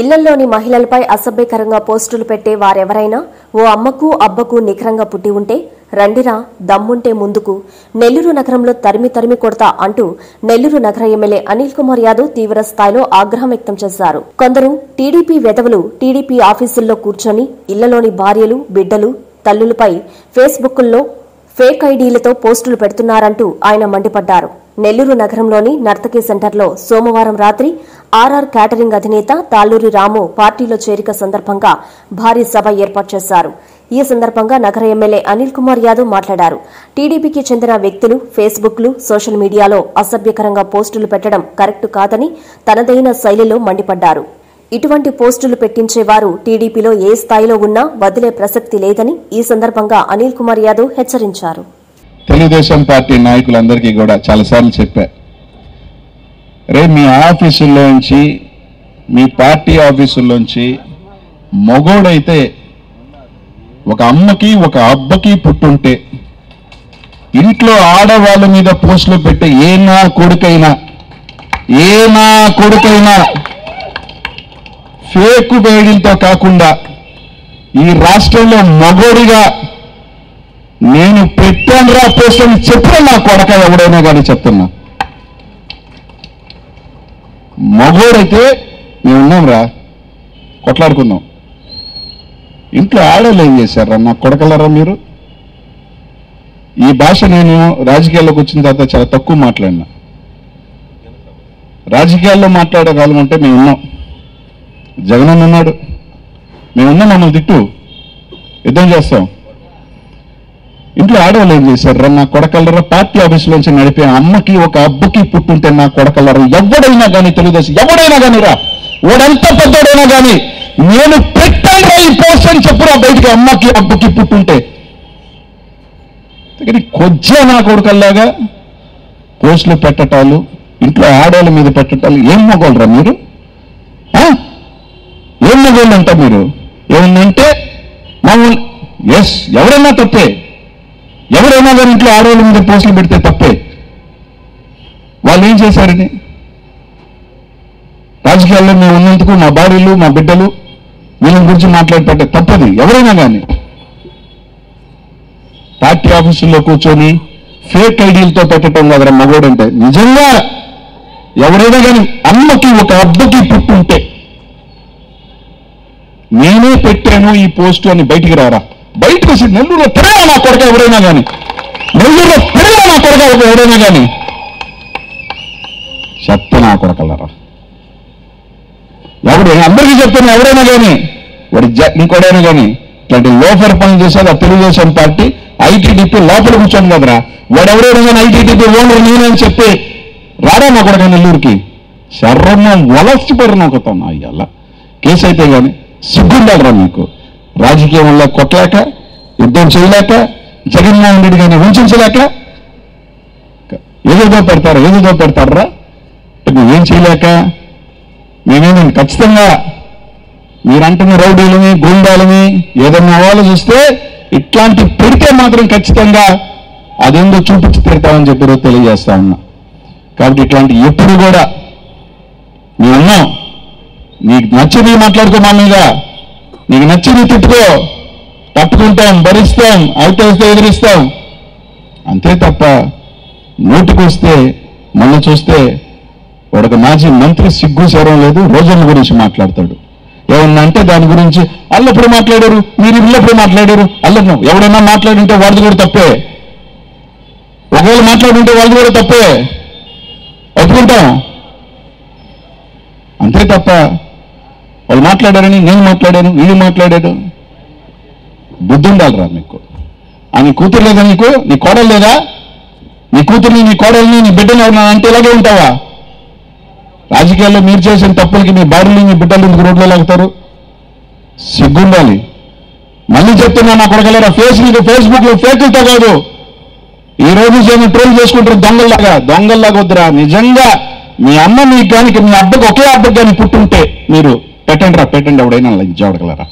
ఇళ్లలోని మహిళలపై అసభ్యకరంగా పోస్టులు పెట్టే వారెవరైనా ఓ అమ్మకు అబ్బకు నికరంగా పుట్టి ఉంటే రండిరా దమ్ముంటే ముందుకు నెల్లూరు నగరంలో తరిమి తరిమి కొడతా అంటూ నెల్లూరు నగర ఎమ్మెల్యే అనిల్ కుమార్ యాదవ్ తీవ్ర స్థాయిలో ఆగ్రహం వ్యక్తం చేశారు. కొందరు టీడీపీ వెధవలు టీడీపీ ఆఫీసుల్లో కూర్చొని ఇళ్లలోని భార్యలు బిడ్డలు తల్లులపై ఫేస్బుక్లో ఫేక్ ఐడీలతో పోస్టులు పెడుతున్నారంటూ ఆయన మండిపడ్డారు. నెల్లూరు నగరంలోని నర్తకి సెంటర్లో సోమవారం రాత్రి ఆర్ఆర్ క్యాటరింగ్ అధినేత తాళ్లూరి రాము పార్టీలో చేరిక సందర్భంగా భారీ సభ ఏర్పాటు చేశారు. ఈ సందర్భంగా నగర ఎమ్మెల్యే అనిల్ కుమార్ యాదవ్ మాట్లాడారు. టీడీపీకి చెందిన వ్యక్తులు ఫేస్బుక్లు సోషల్ మీడియాలో అసభ్యకరంగా పోస్టులు పెట్టడం కరెక్టు కాదని తనదైన శైలిలో మండిపడ్డారు. ఇటువంటి పోస్టులు పెట్టించేవారు టీడీపీలో ఏ స్థాయిలో ఉన్నా వదిలే ప్రసక్తి లేదని ఈ సందర్భంగా అనిల్ కుమార్ యాదవ్ హెచ్చరించారు. తెలుగుదేశం పార్టీ నాయకులందరికీ కూడా చాలాసార్లు చెప్పా, రే మీ ఆఫీసుల్లోంచి మీ పార్టీ ఆఫీసుల్లోంచి మగోడైతే ఒక అమ్మకి ఒక అబ్బకి పుట్టుంటే ఇంట్లో ఆడవాళ్ళ మీద పోస్టులు పెట్టే ఏ నా కొడుకైనా ఫేక్ వేడిలతో కాకుండా ఈ రాష్ట్రంలో మగోడిగా నేను పెట్టానురా పోస్టులు చెప్పిన నా కొడక ఎవడైనా కానీ చెప్తున్నా, మగోడైతే మేము ఉన్నాం రా కొట్లాడుకుందాం, ఇంట్లో ఆడోళ్ళు ఏం చేశారా నా కొడకలరా మీరు. ఈ భాష నేను రాజకీయాల్లోకి వచ్చిన తర్వాత చాలా తక్కువ మాట్లాడినా, రాజకీయాల్లో మాట్లాడగలం అంటే మేము ఉన్నాం, జగనన్న ఉన్నాడు, మేమున్నాం, మమ్మల్ని తిట్టు, యుద్ధం చేస్తాం, ఇంట్లో ఆడవాళ్ళు ఏం చేశారా నా కొడకలరా, పార్టీ ఆఫీసులోంచి నడిపే అమ్మకి ఒక అబ్బకి పుట్టుంటే నా కొడకలరా, ఎవడైనా కానీ తెలుగుదేశం ఎవడైనా కానీ రా వాడంత పెద్దోడైనా కానీ నేను పెట్టాను ఈ పోస్ట్ అని చెప్పురా బయటికి, అమ్మకి అబ్బకి పుట్టుంటే. కొద్దిగా నా కొడుకల్లాగా పోస్టులు పెట్టటాలు ఇంట్లో ఆడవాళ్ళ మీద పెట్టటాలు ఏం మగోళ్ళరా మీరు, ఏం మగోళ్ళు అంట మీరు. ఏముందంటే మమ్మల్ని ఎస్ ఎవరైనా తప్పే, ఎవరైనా కానీ ఇంట్లో ఆడవాళ్ళ మీద పోస్టులు పెడితే తప్పే. వాళ్ళు ఏం చేశారని రాజకీయాల్లో మేము ఉన్నందుకు మా భార్యలు మా బిడ్డలు వీళ్ళ గురించి మాట్లాడటం తప్పది ఎవరైనా కానీ. పార్టీ ఆఫీసుల్లో కూర్చొని ఫేక్ ఐడీలతో పెట్టడం కదా మగోడంటే, నిజంగా ఎవరైనా కానీ అమ్మకి ఒక అబ్బకి పుట్టుంటే నేనే పెట్టాను ఈ పోస్టు అని బయటికి రారా, బయటకు వచ్చి నెల్లూరులో తిరగా నా కొరక ఎవరైనా కానీ, నెల్లూరులో తిరగా నా కొరక ఎవరైనా కానీ, చెత్త నా కొరకలరా ఎవడు అందరికీ చెప్తాను ఎవరైనా కానీ వాడు ఇంకోడైనా కానీ ఇట్లాంటి లోఫర్ పనులు చేసేది ఆ తెలుగుదేశం పార్టీ ఐటీడీపీ లోపల కూర్చోండి కదరా, వాడు ఎవరైనా కానీ ఐటీడీపీ ఓనర్ నేనని చెప్పి రారా మా కొడక నెల్లూరుకి, శర్మ వలసిపోరు నొక్కుతాం నా ఇవాళ కేసు అయితే కానీ. సిగ్గుండాలరా మీకు, రాజకీయం వల్ల కొట్టలేక యుద్ధం చేయలేక జగన్మోహన్ రెడ్డి గారిని ఉంచలేక ఏదేదో పెడతారా నువ్వేం చేయలేక మేమేమి ఖచ్చితంగా మీరంటున్న రౌడీలని గుండాలని ఏదన్నా ఆలోచిస్తే ఇట్లాంటి పెడితే మాత్రం ఖచ్చితంగా అదేందో చూపించి పెడతామని చెప్పి తెలియజేస్తా ఉన్నా. కాబట్టి ఇట్లాంటి ఎప్పుడు కూడా మేమన్నా నీకు నచ్చింది మాట్లాడుకో, మా మీద నీకు నచ్చింది తిట్టుకో, తట్టుకుంటాం భరిస్తాం అవుటేస్తే ఎదిరిస్తాం అంతే తప్ప నోటికి వస్తే మొన్న చూస్తే వాడొక మాజీ మంత్రి సిగ్గు శరం లేదు రోజన్న గురించి మాట్లాడతాడు, ఏమన్నా అంటే దాని గురించి అల్లప్పుడు మాట్లాడారు మీరు ఇల్లప్పుడు మాట్లాడారు అల్లప్పుడు ఎవడన్నా మాట్లాడుంటే వాళ్ళది కూడా తప్పే, ఒకవేళ మాట్లాడుంటే వాళ్ళది కూడా తప్పే ఒప్పుకుంటాం అంతే తప్ప వాళ్ళు మాట్లాడారని నేను మాట్లాడాను వీళ్ళు మాట్లాడాడు బుద్ధి ఉండాలిరా మీకు. నీ కూతురు లేదా నీకు, నీ కోడలు లేదా, నీ కూతుర్ని నీ కోడల్ని నీ బిడ్డని ఎవరు అంటే ఇలాగే ఉంటావా? రాజకీయాల్లో మీరు చేసిన తప్పులకి మీ భార్యలు మీ బిడ్డలు ఎందుకు రోడ్లో లాగుతారు? సిగ్గుండాలి. మళ్ళీ చెప్తున్నా నా కొడకలేరా, ఫేస్బుక్లో ఫేకులతో కాదు, ఈ రోజు ఏమైనా ట్రోల్ చేసుకుంటారు దొంగల్లాగా వద్దురా. నిజంగా మీ అమ్మ మీకు కానీ మీ అబ్బకు ఒకే అబ్బకు కానీ పుట్టుంటే మీరు పెట్టండి రా, పెట్టండి ఎవడైనా లైక్ చేయగలరా.